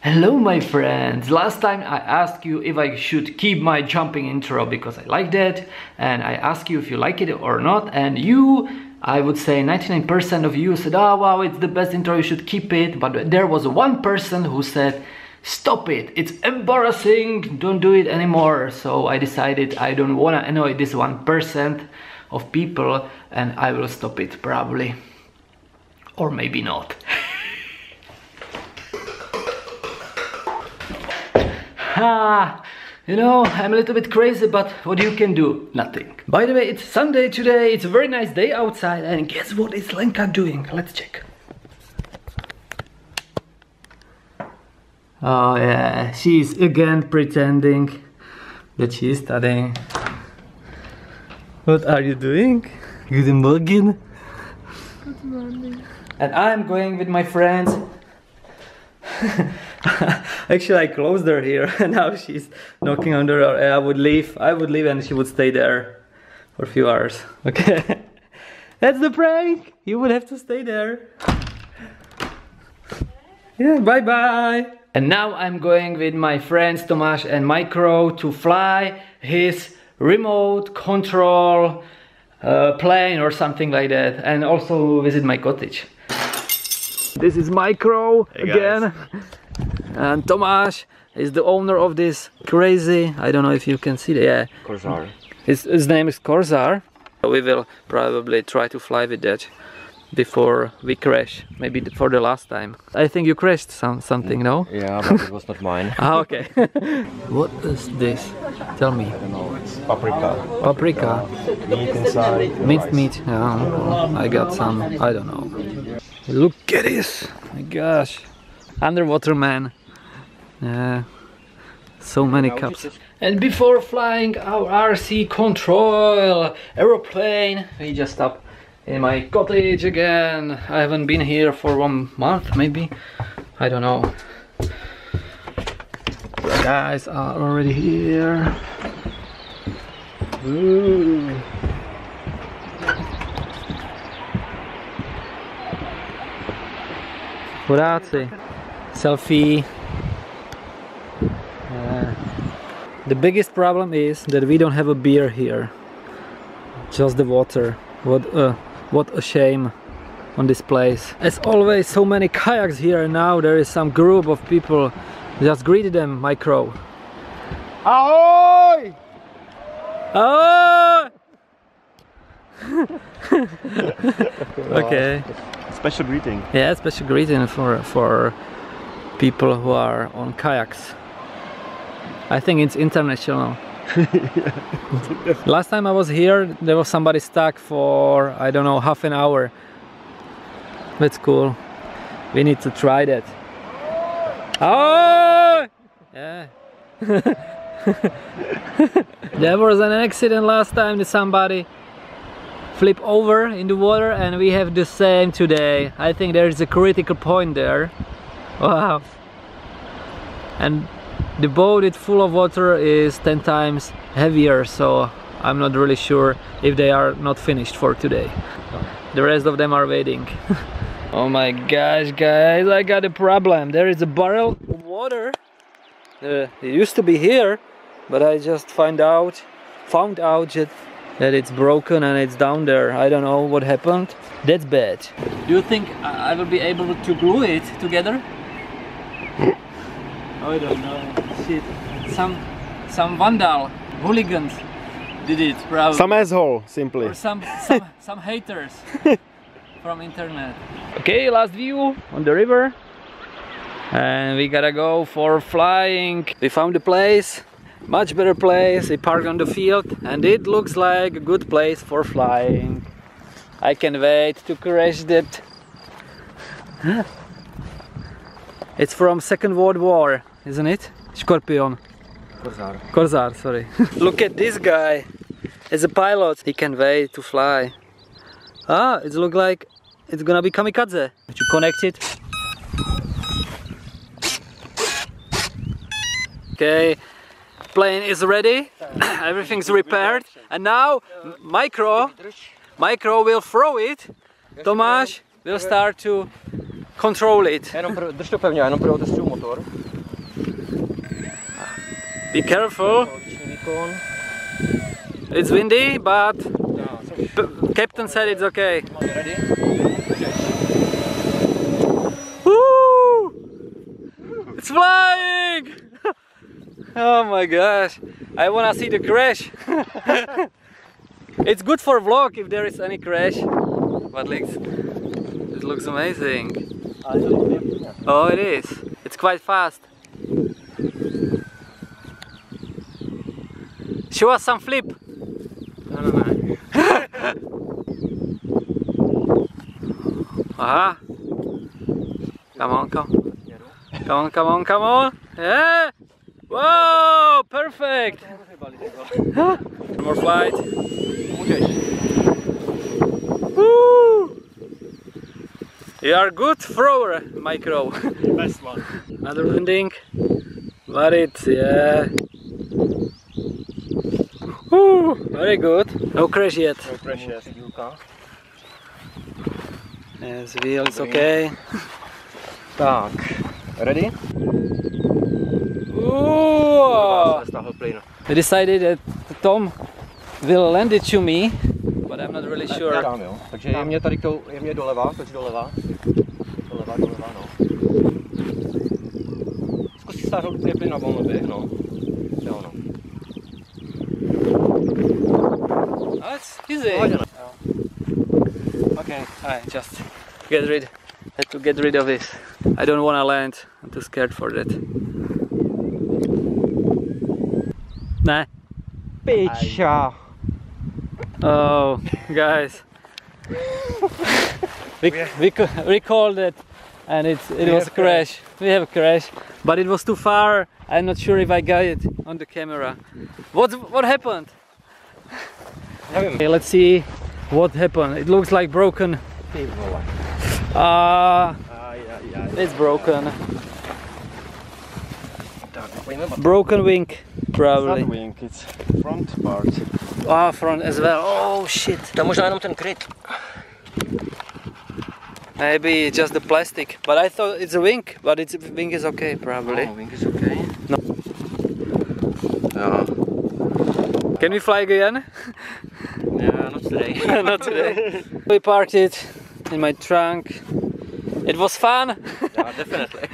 Hello my friends, last time I asked you if I should keep my jumping intro because I like that, and I asked you if you like it or not, and you, I would say 99% of you said, oh wow, it's the best intro, you should keep it, but there was one person who said, stop it, it's embarrassing, don't do it anymore. So I decided I don't wanna annoy this 1% of people and I will stop it probably, or maybe not. You know, I'm a little bit crazy, but what you can do? Nothing. By the way, it's Sunday today, it's a very nice day outside, and guess what is Lenka doing? Let's check. Oh yeah, she's again pretending that she's studying. What are you doing? Guten Morgen. Good morning. And I'm going with my friends. Actually I closed her here and now she's knocking on the door. I would leave and she would stay there for a few hours. Okay. That's the prank! You would have to stay there. Yeah, bye bye! And now I'm going with my friends Tomáš and Micro to fly his remote control plane or something like that, and also visit my cottage. This is Micro again, and Tomáš is the owner of this crazy, I don't know if you can see that, yeah. Corsair. His name is Corsair. We will probably try to fly with that before we crash, maybe for the last time. I think you crashed something, no? Yeah, but it was not mine. Ah, okay. What is this? Tell me. I don't know, it's paprika. Paprika? Meat inside. Minced meat, yeah. I got some, I don't know. Look at this! My gosh! Underwater man! So many cups. And before flying our RC control aeroplane, we just stopped in my cottage again. I haven't been here for 1 month, maybe. I don't know. The guys are already here. Ooh. Selfie. The biggest problem is that we don't have a beer here, just the water. What a shame on this place. As always, so many kayaks here, and now there is some group of people. Just greeted them, Micro. Ahoy! Ahoy! Okay. Special greeting. Yeah, special greeting for people who are on kayaks. I think it's international. Last time I was here, there was somebody stuck for, I don't know, half an hour. That's cool. We need to try that. Oh! Yeah. There was an accident last time that somebody flip over in the water, and we have the same today. I think there is a critical point there. Wow. And the boat it's full of water is 10 times heavier, so I'm not really sure if they are not finished for today. The rest of them are waiting. Oh my gosh, guys, I got a problem. There is a barrel of water. It used to be here, but I just found out that it's broken and it's down there. I don't know what happened. That's bad. Do you think I will be able to glue it together? I don't know. Shit. Some vandal, hooligans did it probably. Some asshole, simply. Or some haters from internet. Okay, last view on the river. And we gotta go for flying. We found a place. Much better place, we parked on the field, and it looks like a good place for flying. I can wait to crash that. It's from Second World War, isn't it? Scorpion. Corsair. Corsair, sorry. Look at this guy. As a pilot, he can wait to fly. Ah, it looks like it's gonna be kamikaze. If you connect it. Okay. Plane is ready, everything's repaired, and now Micro will throw it. Tomáš will start to control it. Be careful. It's windy, but captain said it's okay. Ready? Woo! It's flying! Oh my gosh! I wanna see the crash. It's good for vlog if there is any crash. But it looks amazing. Oh, it is. It's quite fast. Show us some flip. No. Aha. Come on. Yeah. Whoa, perfect. One more flight. Woo. You are a good thrower, Micro. Best one. Another landing. But it's, yeah. Ooh, very good. No crash yet. Yes, wheels okay. Tak, ready? Ooh. We decided that Tom will land it to me, but I'm not really sure. Takže jemně tady tou, jemně doleva, toč doleva. Doleva, no. Zkus si stáhnout plyn na volný běh, no. Jo, no. That's easy. Okay, I just had to get rid of this. I don't want to land. I'm too scared for that. Nah. Picture. Oh, guys. we recalled it, and it was a crash. We have a crash, but it was too far. I'm not sure if I got it on the camera. What happened? Okay, let's see what happened. It looks like broken. It's broken. Broken wing, probably. It's not wing, it's front part. Ah, front as well. Oh shit. Maybe just the plastic. But I thought it's a wing, but it's wing is okay, probably. Oh, wing is okay. No. Can we fly again? No, not today. Not today. We parked it in my trunk. It was fun. Yeah, definitely.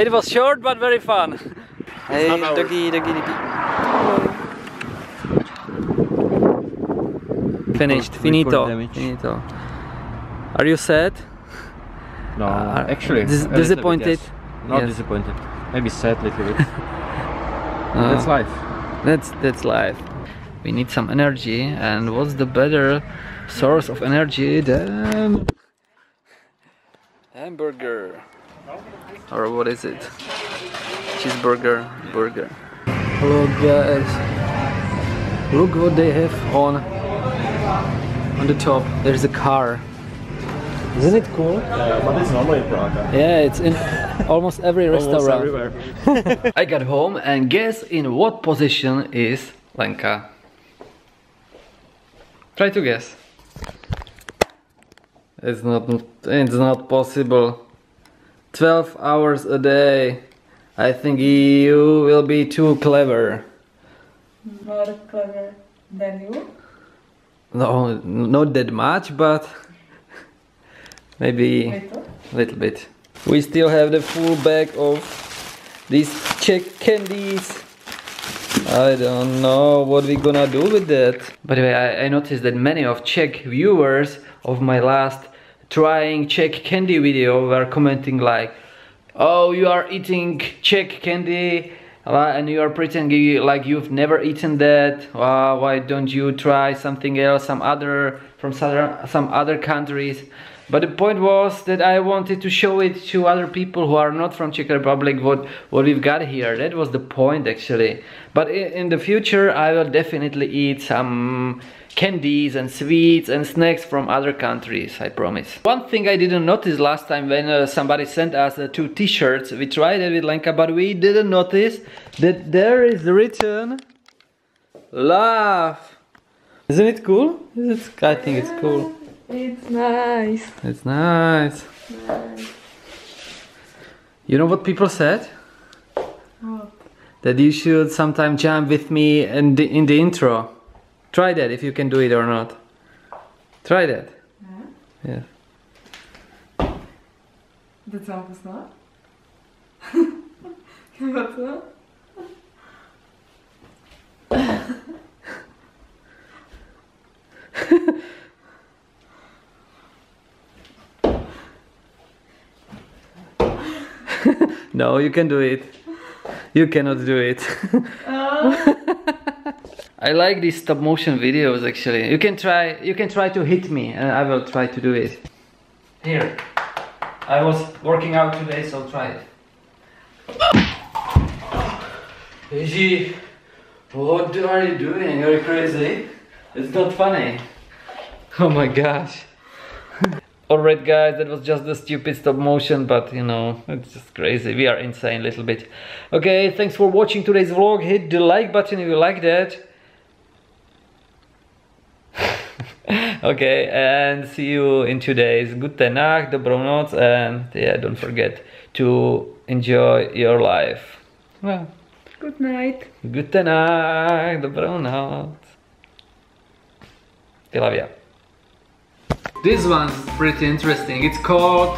It was short but very fun. Hey, doggy. Finished. Finito. Are you sad? No, actually. Disappointed? Bit, yes. Not yes. Disappointed. Maybe sad a little bit. That's life. That's life. We need some energy, and what's the better source of energy than hamburger? Or what is it? Cheeseburger, burger. Hello guys, look what they have on the top. There's a car. Isn't it cool? Yeah, but it's normally Praga. Yeah, it's in almost every restaurant. Almost everywhere. I got home, and guess in what position is Lenka? Try to guess. It's not possible. 12 hours a day. I think you will be too clever. More clever than you? No, not that much, but maybe a little bit. We still have the full bag of these Czech candies. I don't know what we're gonna do with that. By the way, I noticed that many of Czech viewers of my last trying Czech candy video were commenting like, oh, you are eating Czech candy and you are pretending like you've never eaten that. Why don't you try something else, some other countries? But the point was that I wanted to show it to other people who are not from Czech Republic what we've got here. That was the point actually. But in the future I will definitely eat some candies and sweets and snacks from other countries, I promise. One thing I didn't notice last time when somebody sent us 2 t-shirts. We tried it with Lenka, but we didn't notice that there is written love. Isn't it cool? I think it's cool. It's nice. It's nice. Nice. You know what people said? What? that you should sometime jam with me in the intro. Try that if you can do it or not. Try that. Yeah. Docela poznala. Chyba No, you can do it. You cannot do it. I like these stop motion videos actually. You can try to hit me and I will try to do it. Here. I was working out today, so try it. Ježi, what are you doing? You're crazy. It's not funny. Oh my gosh. Alright guys, that was just the stupid stop motion, but you know, it's just crazy. We are insane a little bit. Okay, thanks for watching today's vlog. Hit the like button if you like that. Okay, and see you in 2 days. Gute Nacht, dobrou noc, and yeah, don't forget to enjoy your life. Well, good night. Gute Nacht, dobrou noc. Te love ya. This one's pretty interesting. It's called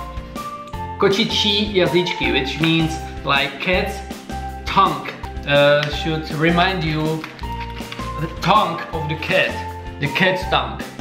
kočičí jazličky, which means like cat's tongue. Should remind you the tongue of the cat, the cat's tongue.